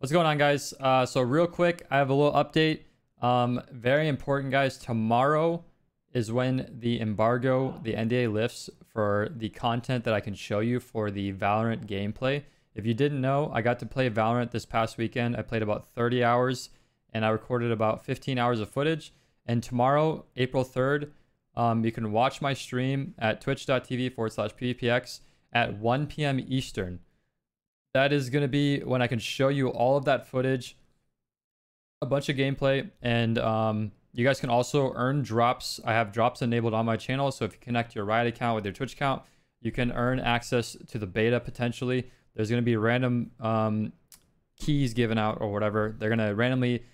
What's going on, guys? So real quick, I have a little update. Very important, guys. Tomorrow is when the embargo, the NDA lifts for the content that I can show you for the Valorant gameplay. If you didn't know, I got to play Valorant this past weekend. I played about 30 hours and I recorded about 15 hours of footage. And tomorrow, April 3rd, you can watch my stream at twitch.tv/PVPX at 1 p.m. Eastern. That is going to be when I can show you all of that footage, a bunch of gameplay, and you guys can also earn drops. I have drops enabled on my channel, so if you connect your Riot account with your Twitch account, you can earn access to the beta potentially. There's going to be random keys given out or whatever. They're going to randomly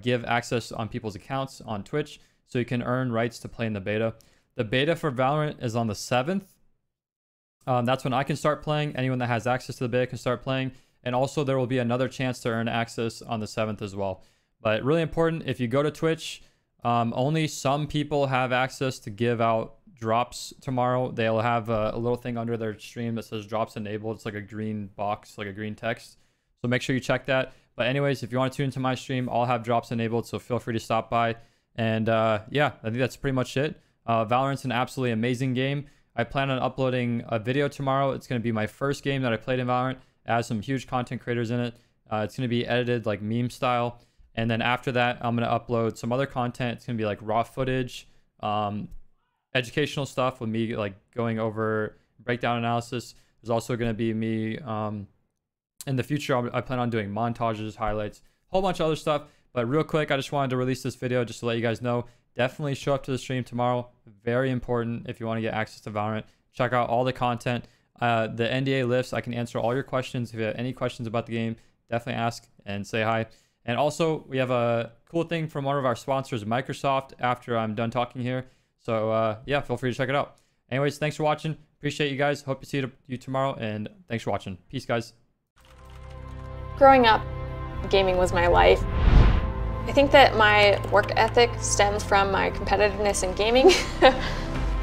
give access on people's accounts on Twitch, so you can earn rights to play in the beta. The beta for Valorant is on the 7th. That's when I can start playing. Anyone that has access to the beta can start playing. And also there will be another chance to earn access on the 7th as well. But really important, if you go to Twitch, only some people have access to give out drops tomorrow. They'll have a little thing under their stream that says drops enabled. It's like a green box, like a green text. So make sure you check that. But anyways, if you want to tune into my stream, I'll have drops enabled. So feel free to stop by. And yeah, I think that's pretty much it. Valorant's an absolutely amazing game. I plan on uploading a video tomorrow. It's going to be my first game that I played in Valorant. It has some huge content creators in it. It's going to be edited like meme style. And then after that, I'm going to upload some other content. It's going to be like raw footage, educational stuff with me like going over breakdown analysis. There's also going to be me in the future. I plan on doing montages, highlights, a whole bunch of other stuff. But real quick, I just wanted to release this video just to let you guys know. Definitely show up to the stream tomorrow. Very important if you want to get access to Valorant. Check out all the content. The NDA lifts. I can answer all your questions. If you have any questions about the game, definitely ask and say hi. And also, we have a cool thing from one of our sponsors, Microsoft, after I'm done talking here. So yeah, feel free to check it out. Anyways, thanks for watching. Appreciate you guys. Hope to see you tomorrow. And thanks for watching. Peace, guys. Growing up, gaming was my life. I think that my work ethic stems from my competitiveness in gaming.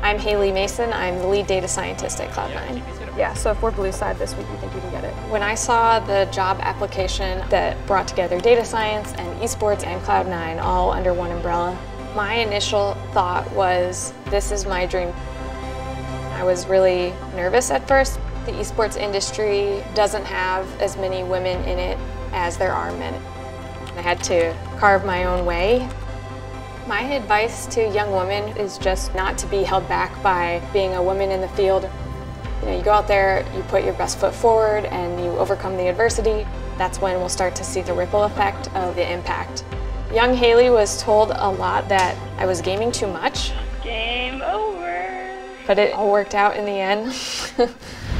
I'm Haley Mason. I'm the lead data scientist at Cloud9. Yeah, so if we're blue side this week, you think you can get it. When I saw the job application that brought together data science and esports and Cloud9 all under one umbrella, my initial thought was, this is my dream. I was really nervous at first. The esports industry doesn't have as many women in it as there are men. I had to carve my own way. My advice to young women is just not to be held back by being a woman in the field. You know, you go out there, you put your best foot forward, and you overcome the adversity. That's when we'll start to see the ripple effect of the impact. Young Haley was told a lot that I was gaming too much. Game over. But it all worked out in the end.